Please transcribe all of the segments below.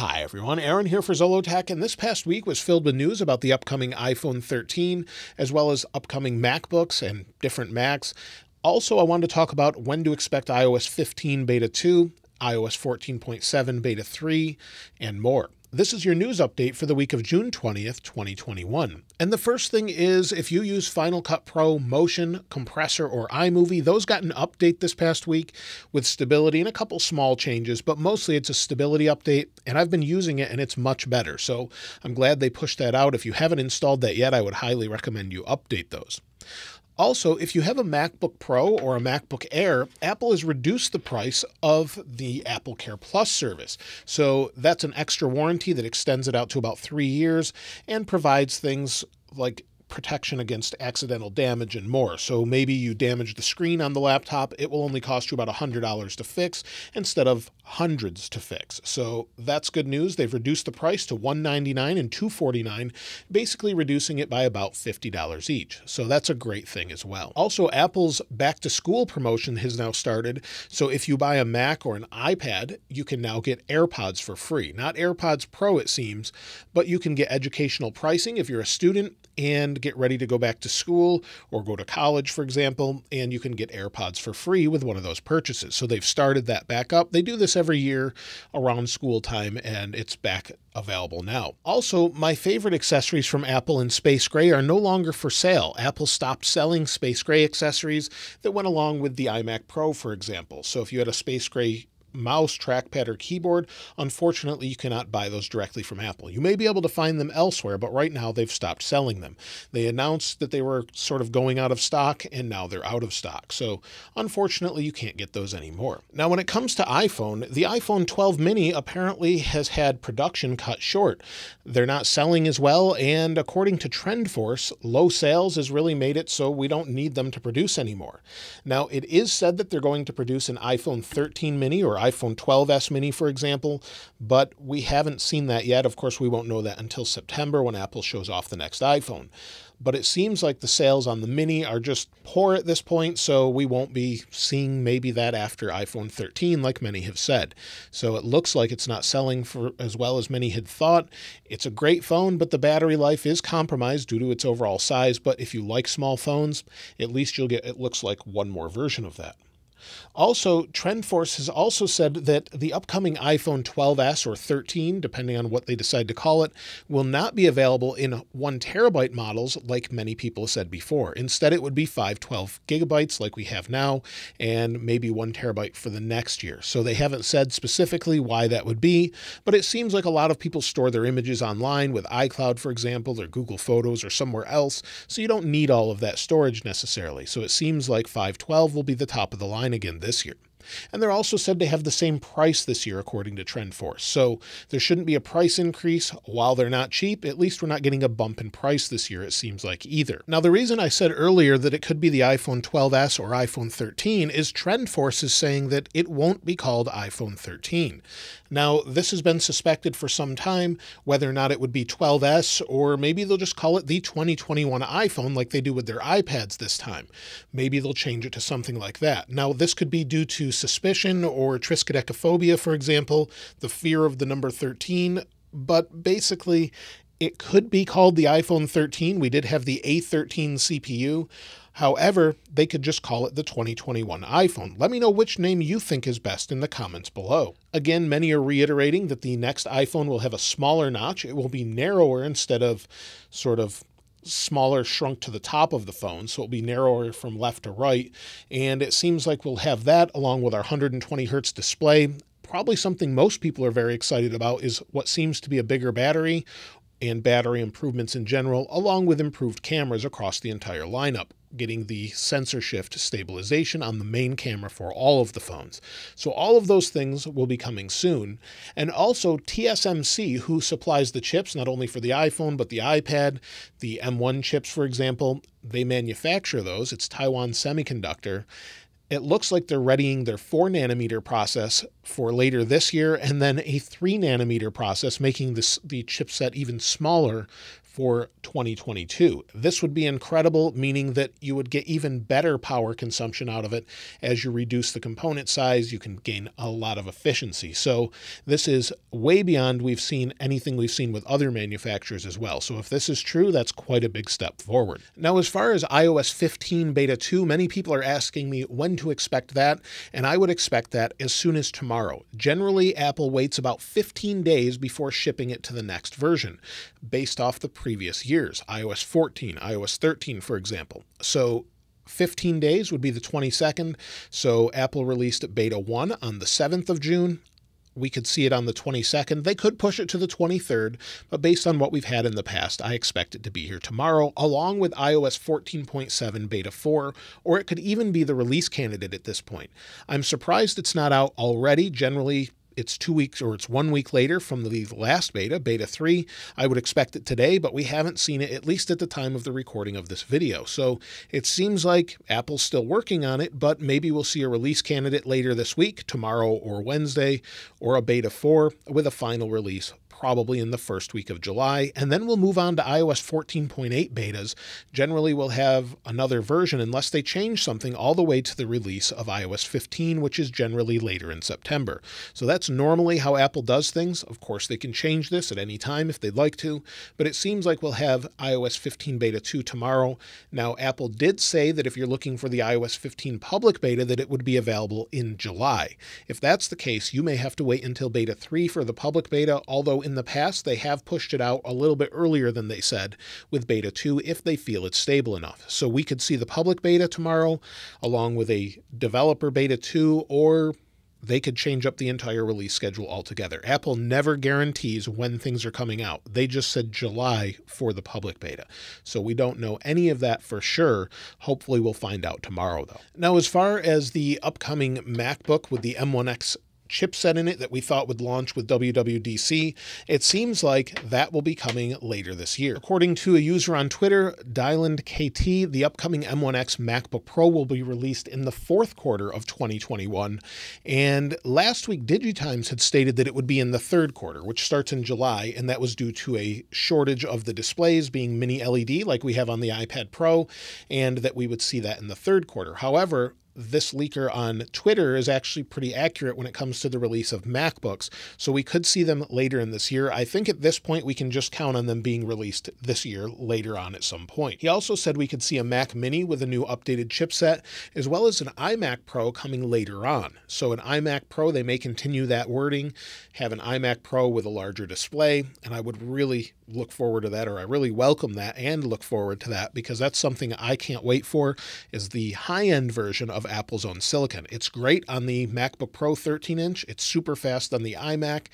Hi everyone, Aaron here for Zollotech, and this past week was filled with news about the upcoming iPhone 13, as well as upcoming MacBooks and different Macs. Also, I wanted to talk about when to expect iOS 15 Beta 2, iOS 14.7 Beta 3, and more. This is your news update for the week of June 20th, 2021. And the first thing is, if you use Final Cut Pro, Motion, Compressor, or iMovie, those got an update this past week with stability and a couple small changes, but mostly it's a stability update, and I've been using it and it's much better. So I'm glad they pushed that out. If you haven't installed that yet, I would highly recommend you update those. Also, if you have a MacBook Pro or a MacBook Air, Apple has reduced the price of the AppleCare Plus service. So that's an extra warranty that extends it out to about 3 years and provides things like protection against accidental damage and more. So maybe you damage the screen on the laptop, it will only cost you about $100 to fix instead of hundreds to fix. So that's good news. They've reduced the price to $199 and $249, basically reducing it by about $50 each. So that's a great thing as well. Also, Apple's back to school promotion has now started. So if you buy a Mac or an iPad, you can now get AirPods for free. Not AirPods Pro, it seems, but you can get educational pricing if you're a student and get ready to go back to school or go to college, for example, and you can get AirPods for free with one of those purchases. So they've started that back up. They do this every year around school time, and it's back available now. Also, my favorite accessories from Apple and Space Gray are no longer for sale. Apple stopped selling Space Gray accessories that went along with the iMac Pro, for example. So if you had a Space Gray mouse, trackpad, or keyboard, unfortunately, you cannot buy those directly from Apple. You may be able to find them elsewhere, but right now they've stopped selling them. They announced that they were sort of going out of stock, and now they're out of stock. So unfortunately, you can't get those anymore. Now, when it comes to iPhone, the iPhone 12 mini apparently has had production cut short. They're not selling as well, and according to TrendForce, low sales has really made it so we don't need them to produce anymore. Now, it is said that they're going to produce an iPhone 13 mini or iPhone 12S mini, for example, but we haven't seen that yet. Of course, we won't know that until September when Apple shows off the next iPhone. But it seems like the sales on the mini are just poor at this point, so we won't be seeing maybe that after iPhone 13, like many have said. So it looks like it's not selling for as well as many had thought. It's a great phone, but the battery life is compromised due to its overall size. But if you like small phones, at least you'll get, it looks like, one more version of that. Also, TrendForce has also said that the upcoming iPhone 12S or 13, depending on what they decide to call it, will not be available in 1 terabyte models like many people said before. Instead, it would be 512 gigabytes like we have now, and maybe 1 terabyte for the next year. So they haven't said specifically why that would be, but it seems like a lot of people store their images online with iCloud, for example, or Google Photos or somewhere else. So you don't need all of that storage necessarily. So it seems like 512 will be the top of the line again this year. And they're also said to have the same price this year, according to TrendForce. So there shouldn't be a price increase. While they're not cheap, at least we're not getting a bump in price this year, it seems like, either. Now, the reason I said earlier that it could be the iPhone 12S or iPhone 13 is TrendForce is saying that it won't be called iPhone 13. Now, this has been suspected for some time, whether or not it would be 12S, or maybe they'll just call it the 2021 iPhone like they do with their iPads this time. Maybe they'll change it to something like that. Now, this could be due to suspicion or triskaidekaphobia, for example, the fear of the number 13, but basically it could be called the iPhone 13. We did have the A13 CPU. However, they could just call it the 2021 iPhone. Let me know which name you think is best in the comments below. Again, many are reiterating that the next iPhone will have a smaller notch. It will be narrower instead of sort of smaller, shrunk to the top of the phone, so it'll be narrower from left to right, and it seems like we'll have that along with our 120 hertz display. Probably something most people are very excited about is what seems to be a bigger battery and battery improvements in general, along with improved cameras across the entire lineup, getting the sensor shift stabilization on the main camera for all of the phones. So all of those things will be coming soon. And also TSMC, who supplies the chips, not only for the iPhone, but the iPad, the M1 chips, for example, they manufacture those. It's Taiwan Semiconductor. It looks like they're readying their 4 nanometer process for later this year, and then a 3 nanometer process, making the chipset even smaller for 2022. This would be incredible, meaning that you would get even better power consumption out of it. As you reduce the component size, you can gain a lot of efficiency. So this is way beyond anything we've seen with other manufacturers as well. So if this is true, that's quite a big step forward. Now, as far as iOS 15 beta 2, many people are asking me when to expect that, and I would expect that as soon as tomorrow. Generally, Apple waits about 15 days before shipping it to the next version, based off the previous years, iOS 14, iOS 13, for example. So 15 days would be the 22nd. So Apple released beta 1 on the 7th of June. We could see it on the 22nd. They could push it to the 23rd, but based on what we've had in the past, I expect it to be here tomorrow, along with iOS 14.7 beta 4, or it could even be the release candidate at this point. I'm surprised it's not out already. Generally, it's 2 weeks or it's 1 week later from the last beta, beta 3. I would expect it today, but we haven't seen it, at least at the time of the recording of this video. So it seems like Apple's still working on it, but maybe we'll see a release candidate later this week, tomorrow or Wednesday, or a beta 4 with a final release probably in the first week of July. And then we'll move on to iOS 14.8 betas. Generally, we'll have another version unless they change something all the way to the release of iOS 15, which is generally later in September. So that's normally how Apple does things. Of course, they can change this at any time if they'd like to, but it seems like we'll have iOS 15 beta 2 tomorrow. Now, Apple did say that if you're looking for the iOS 15 public beta, that it would be available in July. If that's the case, you may have to wait until beta 3 for the public beta, although in the past, they have pushed it out a little bit earlier than they said with beta 2 if they feel it's stable enough. So we could see the public beta tomorrow along with a developer beta 2, or they could change up the entire release schedule altogether. Apple never guarantees when things are coming out. They just said July for the public beta. So we don't know any of that for sure. Hopefully we'll find out tomorrow though. Now, as far as the upcoming MacBook with the M1X chipset in it that we thought would launch with WWDC, it seems like that will be coming later this year. According to a user on Twitter, Dylan KT, the upcoming M1X MacBook Pro will be released in the fourth quarter of 2021. And last week, DigiTimes had stated that it would be in the third quarter, which starts in July. And that was due to a shortage of the displays being mini LED like we have on the iPad Pro, and that we would see that in the third quarter. However, this leaker on Twitter is actually pretty accurate when it comes to the release of MacBooks. So we could see them later in this year. I think at this point, we can just count on them being released this year later on at some point. He also said we could see a Mac mini with a new updated chipset, as well as an iMac Pro coming later on. So an iMac Pro, they may continue that wording, have an iMac Pro with a larger display. And I would really look forward to that, or I really welcome that and look forward to that, because that's something I can't wait for, is the high-end version of Apple's own silicon. It's great on the MacBook Pro 13-inch. It's super fast on the iMac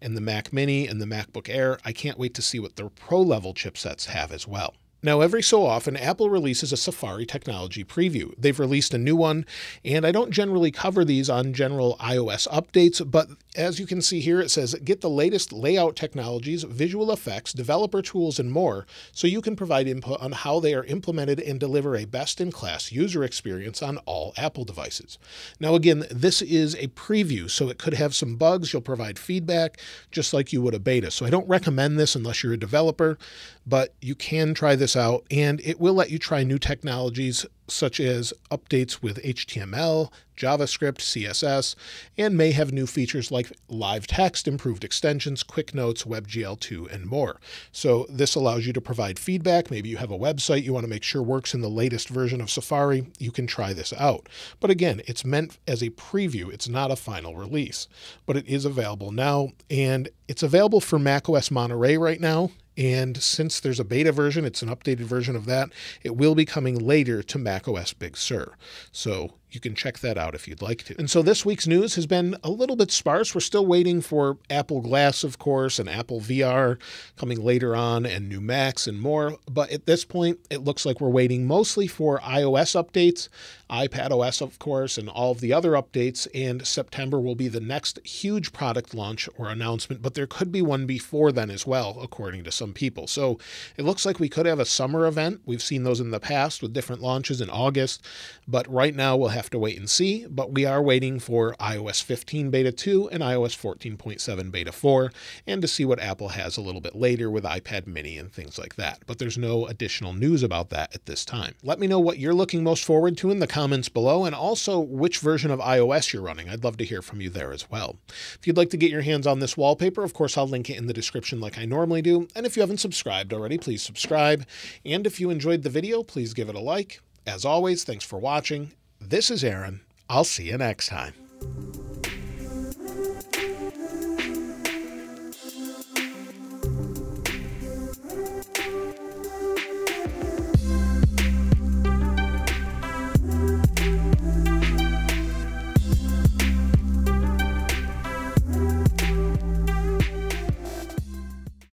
and the Mac mini and the MacBook Air. I can't wait to see what their pro-level chipsets have as well. Now, every so often, Apple releases a Safari technology preview. They've released a new one, and I don't generally cover these on general iOS updates, but as you can see here, it says, get the latest layout technologies, visual effects, developer tools, and more, so you can provide input on how they are implemented and deliver a best-in-class user experience on all Apple devices. Now, again, this is a preview, so it could have some bugs. You'll provide feedback, just like you would a beta. So I don't recommend this unless you're a developer, but you can try this out, and it will let you try new technologies such as updates with HTML, JavaScript, CSS, and may have new features like live text, improved extensions, quick notes, WebGL2, and more. So this allows you to provide feedback. Maybe you have a website you want to make sure works in the latest version of Safari. You can try this out. But again, it's meant as a preview. It's not a final release, but it is available now, and it's available for macOS Monterey right now. And since there's a beta version, it's an updated version of that. It will be coming later to macOS Big Sur. So you can check that out if you'd like to. And so this week's news has been a little bit sparse. We're still waiting for Apple Glass, of course, and Apple VR coming later on, and new Macs and more. But at this point, it looks like we're waiting mostly for iOS updates, iPadOS, of course, and all of the other updates. And September will be the next huge product launch or announcement, but there could be one before then as well, according to some people. So it looks like we could have a summer event. We've seen those in the past with different launches in August, but right now we'll have have to wait and see, but we are waiting for iOS 15 beta 2 and iOS 14.7 beta 4, and to see what Apple has a little bit later with iPad mini and things like that. But there's no additional news about that at this time. Let me know what you're looking most forward to in the comments below, and also which version of iOS you're running. I'd love to hear from you there as well. If you'd like to get your hands on this wallpaper, of course, I'll link it in the description like I normally do. And if you haven't subscribed already, please subscribe. And if you enjoyed the video, please give it a like. As always, thanks for watching. This is Aaron. I'll see you next time.